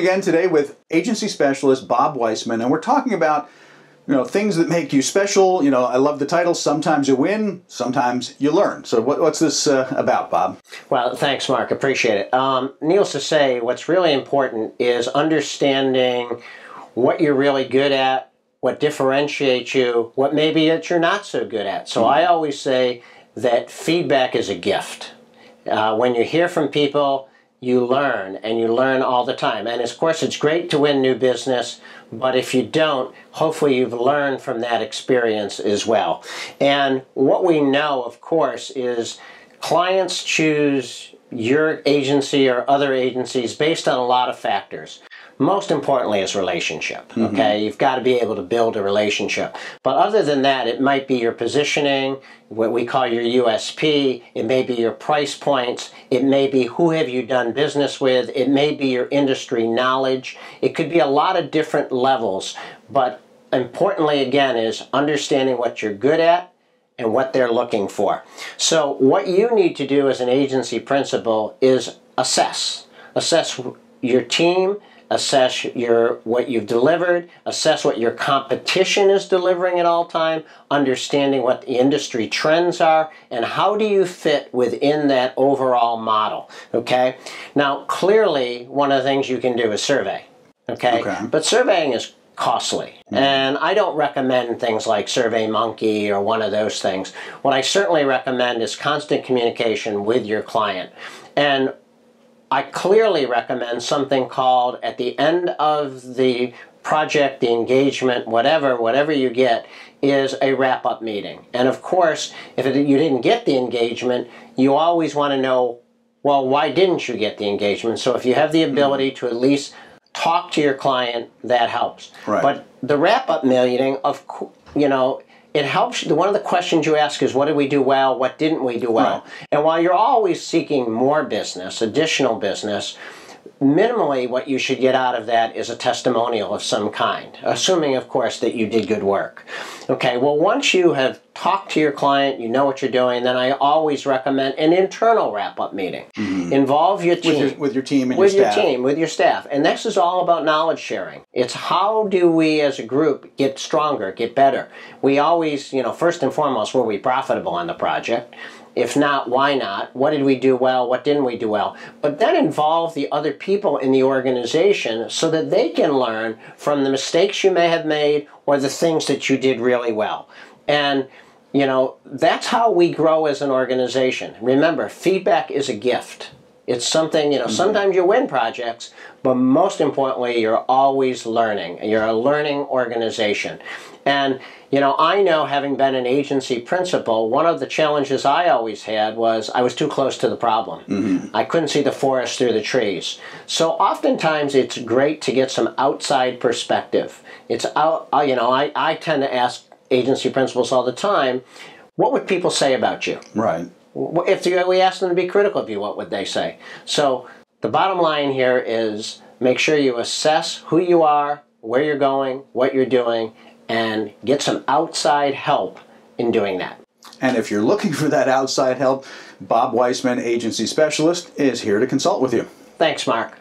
again today with agency specialist Bob Weissman, and we're talking about, you know, things that make you special. You know, I love the title, sometimes you win, sometimes you learn. So what's this about, Bob? Well, thanks, Mark. Appreciate it. Needless to say, what's really important is understanding what you're really good at, what differentiates you, what maybe that you're not so good at. So I always say that feedback is a gift. When you hear from people, you learn, and you learn all the time. And of course, it's great to win new business, but if you don't, hopefully you've learned from that experience as well. And what we know, of course, is clients choose your agency or other agencies based on a lot of factors. Most importantly is relationship, okay? You've got to be able to build a relationship. But other than that, it might be your positioning, what we call your USP, it may be your price points, it may be who have you done business with, it may be your industry knowledge. It could be a lot of different levels, but importantly again is understanding what you're good at and what they're looking for. So what you need to do as an agency principal is assess. Assess your team, assess what you've delivered, assess what your competition is delivering at all time, understanding what the industry trends are, and how do you fit within that overall model, okay? Now, clearly, one of the things you can do is survey, okay? But surveying is costly, and I don't recommend things like Survey Monkey or one of those things. What I certainly recommend is constant communication with your client, and I clearly recommend something called, at the end of the project, the engagement, whatever you get, is a wrap-up meeting. And of course, if you didn't get the engagement, you always want to know, well, why didn't you get the engagement? So if you have the ability to at least talk to your client, that helps. Right. But the wrap-up meeting, you know, it helps. One of the questions you ask is, what did we do well, what didn't we do well? Right. And while you're always seeking more business, additional business, minimally what you should get out of that is a testimonial of some kind, assuming, of course, that you did good work. Okay, well, once you have talked to your client, you know what you're doing, then I always recommend an internal wrap-up meeting. Involve your team. With your team and your staff. And this is all about knowledge sharing. It's how do we as a group get stronger, get better? We always, you know, first and foremost, were we profitable on the project? If not, why not? What did we do well? What didn't we do well? But then involve the other people in the organization so that they can learn from the mistakes you may have made or the things that you did really well. And, you know, that's how we grow as an organization. Remember, feedback is a gift. It's something, you know, sometimes you win projects, but most importantly, you're always learning. You're a learning organization. And, you know, I know, having been an agency principal, one of the challenges I always had was I was too close to the problem. I couldn't see the forest through the trees. So oftentimes it's great to get some outside perspective. It's out, you know, I tend to ask agency principals all the time, what would people say about you? Right. If we asked them to be critical of you, what would they say? So the bottom line here is make sure you assess who you are, where you're going, what you're doing, and get some outside help in doing that. And if you're looking for that outside help, Bob Weissman, agency specialist, is here to consult with you. Thanks, Mark.